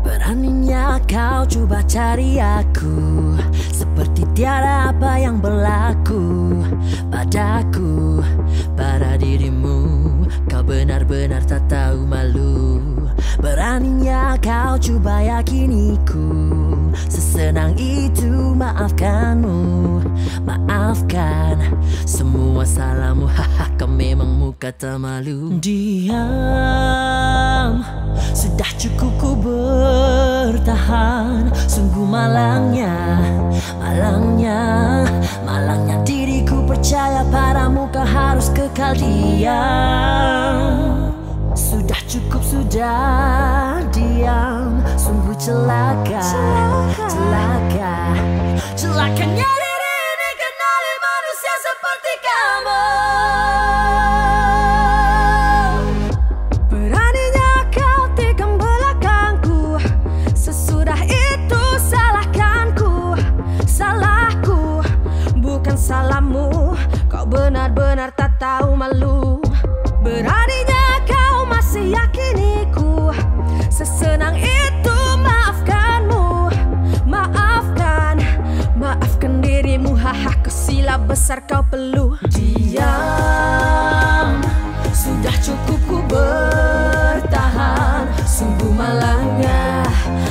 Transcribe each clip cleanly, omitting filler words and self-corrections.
Beraninya kau coba cari aku, seperti tiada apa yang berlaku padaku, pada dirimu. Kau benar-benar tak tahu malu. Beraninya kau coba yakiniku, sesenang itu maafkanmu. Maafkan semua salahmu. Haha, kau memang muka tak malu. Diam, sudah cukup ku bertahan. Sungguh malangnya, malangnya, malangnya diriku percaya padamu. Kau harus kekal diam. Sudah cukup, sudah diam. Sungguh celaka, celaka, celaka, celakanya diri dikenali manusia seperti kamu. Salahmu, kau benar-benar tak tahu malu. Beraninya kau masih yakiniku, sesenang itu maafkanmu. Maafkan, maafkan dirimu. Haha, kau sila besar kau perlu. Diam, sudah cukup ku bertahan. Sungguh malangnya,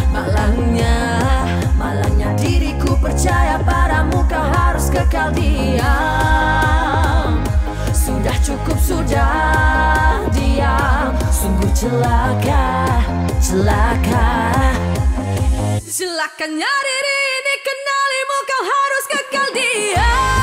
malangnya, malangnya diriku percaya padamu. Kau harus kekal diam. Sudah cukup, sudah diam. Sungguh celaka, celaka, celakanya diri ini. Kenalimu, kau harus kekal diam.